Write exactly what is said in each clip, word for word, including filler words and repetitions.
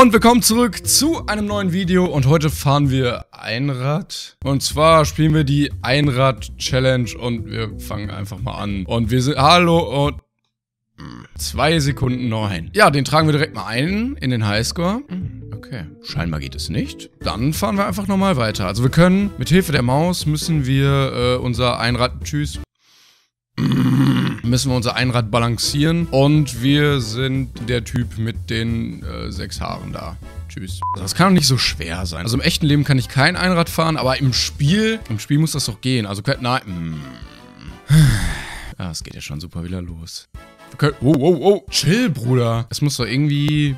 Und willkommen zurück zu einem neuen Video und heute fahren wir Einrad. Und zwar spielen wir die Einrad-Challenge und wir fangen einfach mal an. Und wir sind... Hallo und... Zwei Sekunden neun. Ja, den tragen wir direkt mal ein in den Highscore. Okay, scheinbar geht es nicht. Dann fahren wir einfach nochmal weiter. Also wir können, mit Hilfe der Maus müssen wir äh, unser Einrad... Tschüss. Müssen wir unser Einrad balancieren. Und wir sind der Typ mit den äh, sechs Haaren da. Tschüss. Also das kann doch nicht so schwer sein. Also im echten Leben kann ich kein Einrad fahren, aber im Spiel, im Spiel muss das doch gehen. Also, nein. Ah, es geht ja schon super wieder los. Okay. Oh, oh, oh. Chill, Bruder. Es muss doch irgendwie...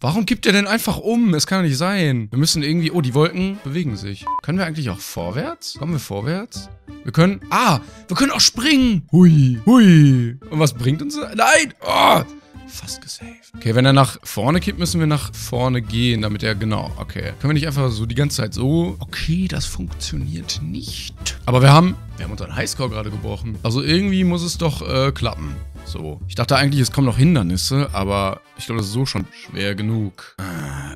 Warum kippt er denn einfach um? Es kann doch nicht sein. Wir müssen irgendwie... Oh, die Wolken bewegen sich. Können wir eigentlich auch vorwärts? Kommen wir vorwärts? Wir können... Ah, wir können auch springen. Hui, hui. Und was bringt uns das? Nein. Oh, fast gesaved. Okay, wenn er nach vorne kippt, müssen wir nach vorne gehen, damit er... Genau, okay. Können wir nicht einfach so die ganze Zeit so... Okay, das funktioniert nicht. Aber wir haben... Wir haben unseren Highscore gerade gebrochen. Also irgendwie muss es doch äh, klappen. So. Ich dachte eigentlich, es kommen noch Hindernisse, aber ich glaube, das ist so schon schwer genug.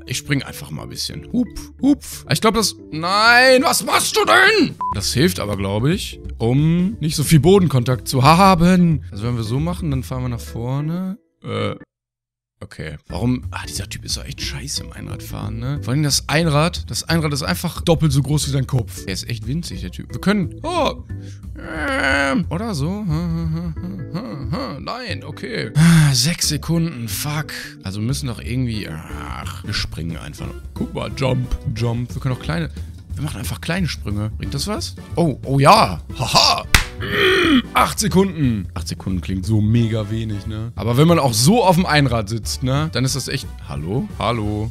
Ich springe einfach mal ein bisschen. Hup, hup. Ich glaube, das... Nein, was machst du denn? Das hilft aber, glaube ich, um nicht so viel Bodenkontakt zu haben. Also wenn wir so machen, dann fahren wir nach vorne. Äh... Okay. Warum? Ah, dieser Typ ist doch echt scheiße im Einradfahren, ne? Vor allem das Einrad. Das Einrad ist einfach doppelt so groß wie sein Kopf. Er ist echt winzig, der Typ. Wir können... Oh! Ähm, oder so. Nein, okay. Sechs Sekunden, fuck. Also wir müssen doch irgendwie... Ach, wir springen einfach. Guck mal, Jump, Jump. Wir können auch kleine... Wir machen einfach kleine Sprünge. Bringt das was? Oh, oh ja. Haha. acht Sekunden. acht Sekunden klingt so mega wenig, ne? Aber wenn man auch so auf dem Einrad sitzt, ne? Dann ist das echt... Hallo? Hallo?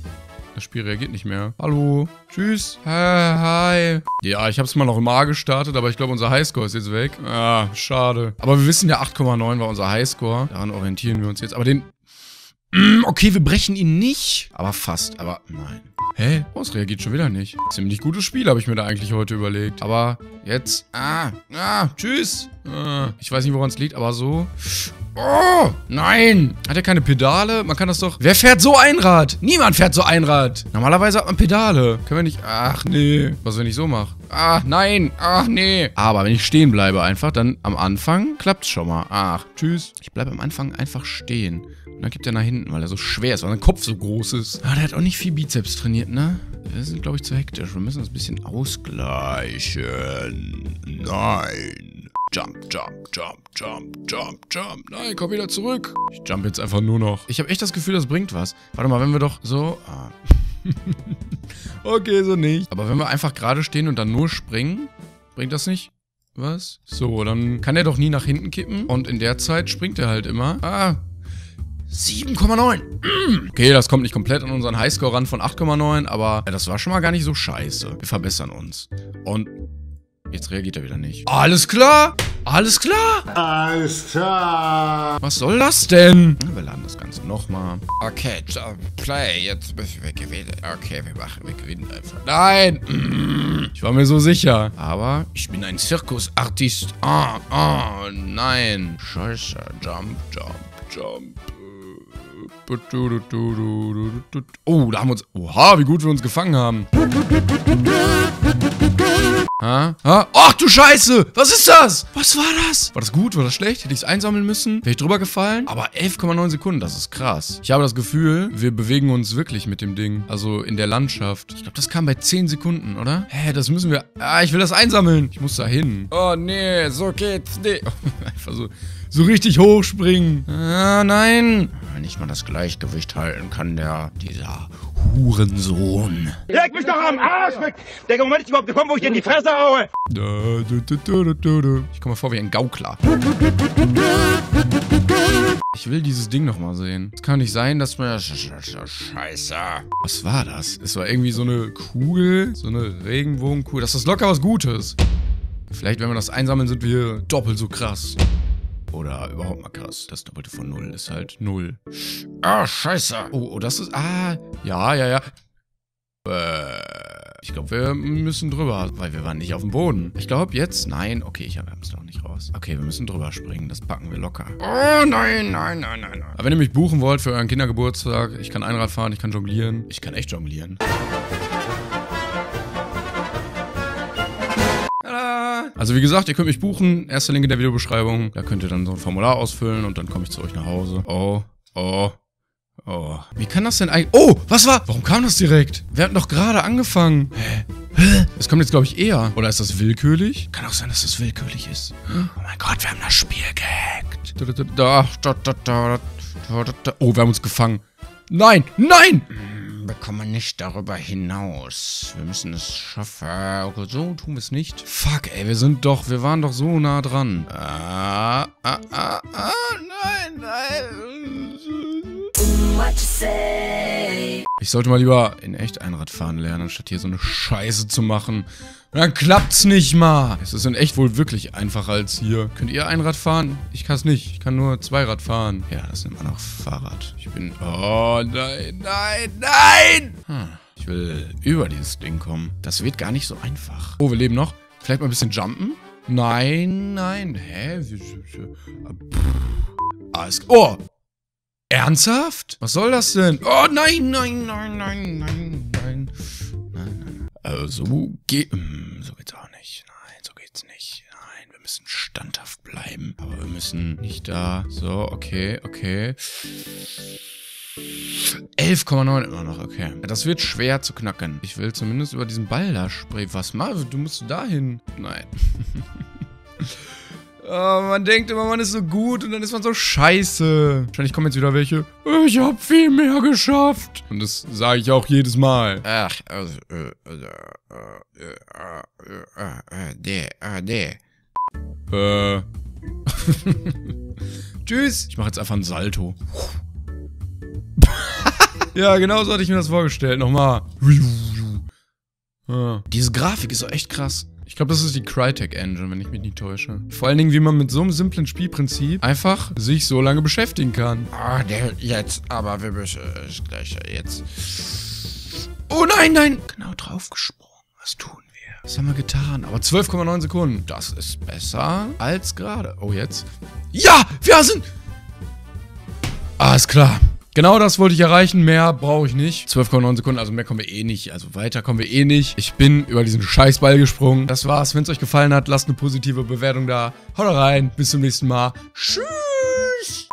Das Spiel reagiert nicht mehr. Hallo? Tschüss? Hi. Ja, ich hab's mal noch im A gestartet, aber ich glaube, unser Highscore ist jetzt weg. Ah, schade. Aber wir wissen ja, acht Komma neun war unser Highscore. Daran orientieren wir uns jetzt. Aber den... Okay, wir brechen ihn nicht. Aber fast. Aber nein. Hä? Oh, es reagiert schon wieder nicht. Ziemlich gutes Spiel, habe ich mir da eigentlich heute überlegt. Aber jetzt... Ah, ah, tschüss. Ah, ich weiß nicht, woran es liegt, aber so... Oh, nein. Hat er keine Pedale? Man kann das doch... Wer fährt so Einrad? Niemand fährt so Einrad. Normalerweise hat man Pedale. Können wir nicht... Ach, nee. Was, wenn ich so mache? Ach, nein. Ach, nee. Aber wenn ich stehen bleibe einfach, dann am Anfang klappt es schon mal. Ach, tschüss. Ich bleibe am Anfang einfach stehen. Und dann kippt er nach hinten, weil er so schwer ist, weil sein Kopf so groß ist. Ah, der hat auch nicht viel Bizeps trainiert, ne? Wir sind, glaube ich, zu hektisch. Wir müssen das ein bisschen ausgleichen. Nein. Jump, jump, jump, jump, jump, jump. Nein, komm wieder zurück. Ich jump jetzt einfach nur noch. Ich habe echt das Gefühl, das bringt was. Warte mal, wenn wir doch so... Ah. Okay, so nicht. Aber wenn wir einfach gerade stehen und dann nur springen, bringt das nicht? Was? So, dann kann er doch nie nach hinten kippen. Und in der Zeit springt er halt immer. Ah, sieben Komma neun. Okay, das kommt nicht komplett an unseren Highscore ran von acht Komma neun, aber das war schon mal gar nicht so scheiße. Wir verbessern uns. Und jetzt reagiert er wieder nicht. Alles klar? Alles klar? Alles klar. Was soll das denn? Wir laden das Ganze nochmal. Okay, play. Jetzt müssen wir gewinnen. Okay, wir machen, wir gewinnen einfach. Nein. Ich war mir so sicher. Aber ich bin ein Zirkusartist. Ah, ah, nein. Scheiße. Jump, jump, jump. Oh, da haben wir uns... Oha, wie gut wir uns gefangen haben. Ha? Ha? Ach du Scheiße! Was ist das? Was war das? War das gut? War das schlecht? Hätte ich es einsammeln müssen? Wäre ich drüber gefallen? Aber elf Komma neun Sekunden, das ist krass. Ich habe das Gefühl, wir bewegen uns wirklich mit dem Ding. Also in der Landschaft. Ich glaube, das kam bei zehn Sekunden, oder? Hä, das müssen wir... Ah, ich will das einsammeln. Ich muss da hin. Oh, nee, so geht's nicht. Einfach so... So richtig hochspringen. Ah, nein. Nicht mal das Gleichgewicht halten kann der, dieser Hurensohn. Leck mich doch am Arsch weg. Der Moment ist überhaupt gekommen, wo ich dir in die Fresse haue. Ich komme mir vor wie ein Gaukler. Ich will dieses Ding nochmal sehen. Es kann nicht sein, dass man... Scheiße. Was war das? Es war irgendwie so eine Kugel, so eine Regenbogenkugel. Das ist locker was Gutes. Vielleicht, wenn wir das einsammeln, sind wir doppelt so krass. Oder überhaupt mal krass. Das Doppelte von null ist halt null. Ah, scheiße. Oh, oh, das ist... Ah, ja, ja, ja. Äh... Ich glaube, wir müssen drüber, weil wir waren nicht auf dem Boden. Ich glaube, jetzt... Nein, okay, ich habe es noch nicht raus. Okay, wir müssen drüber springen. Das packen wir locker. Oh, nein, nein, nein, nein, nein. Aber wenn ihr mich buchen wollt für euren Kindergeburtstag, ich kann Einrad fahren, ich kann jonglieren. Ich kann echt jonglieren. Also wie gesagt, ihr könnt mich buchen. Erster Link in der Videobeschreibung. Da könnt ihr dann so ein Formular ausfüllen und dann komme ich zu euch nach Hause. Oh, oh, oh. Wie kann das denn eigentlich... Oh, was war... Warum kam das direkt? Wir hatten doch gerade angefangen. Hä? Hä? Das kommt jetzt, glaube ich, eher. Oder ist das willkürlich? Kann auch sein, dass das willkürlich ist. Oh mein Gott, wir haben das Spiel gehackt. Oh, wir haben uns gefangen. Nein, nein! Wir kommen nicht darüber hinaus. Wir müssen es schaffen. Okay, so tun wir es nicht. Fuck, ey, wir sind doch, wir waren doch so nah dran. Ah, ah, ah, ah, nein, nein. Ich sollte mal lieber in echt Einrad fahren lernen, anstatt hier so eine Scheiße zu machen. Dann klappt's nicht mal. Es ist in echt wohl wirklich einfacher als hier. Könnt ihr Einrad fahren? Ich kann's nicht. Ich kann nur Zweirad fahren. Ja, das nimmt man auch Fahrrad. Ich bin... Oh, nein, nein, nein! Hm. Ich will über dieses Ding kommen. Das wird gar nicht so einfach. Oh, wir leben noch. Vielleicht mal ein bisschen jumpen? Nein, nein. Hä? Alles... Oh! Ernsthaft? Was soll das denn? Oh, nein, nein, nein, nein, nein, nein. Also geht... So geht's auch nicht. Nein, so geht's nicht. Nein, wir müssen standhaft bleiben. Aber wir müssen nicht da. So, okay, okay. elf Komma neun immer noch, okay. Das wird schwer zu knacken. Ich will zumindest über diesen Ball da springen. Was mal? Du musst da hin. Nein. Oh, man denkt immer, man ist so gut und dann ist man so scheiße. Wahrscheinlich kommen jetzt wieder welche. Ich hab viel mehr geschafft. Und das sage ich auch jedes Mal. Ach, also, äh, äh, äh, äh, äh, Tschüss. Ich mache jetzt einfach ein Salto. Ja, genau so hatte ich mir das vorgestellt. Nochmal. Diese Grafik ist so echt krass. Ich glaube, das ist die Crytek Engine, wenn ich mich nicht täusche. Vor allen Dingen, wie man mit so einem simplen Spielprinzip einfach sich so lange beschäftigen kann. Ah, der jetzt, aber wir müssen äh, gleich jetzt. Oh nein, nein! Genau draufgesprungen. Was tun wir? Was haben wir getan? Aber zwölf Komma neun Sekunden. Das ist besser als gerade. Oh, jetzt. Ja, wir sind... Alles klar. Genau das wollte ich erreichen, mehr brauche ich nicht. zwölf Komma neun Sekunden, also mehr kommen wir eh nicht. Also weiter kommen wir eh nicht. Ich bin über diesen Scheißball gesprungen. Das war's. Wenn es euch gefallen hat, lasst eine positive Bewertung da. Haut rein, bis zum nächsten Mal. Tschüss!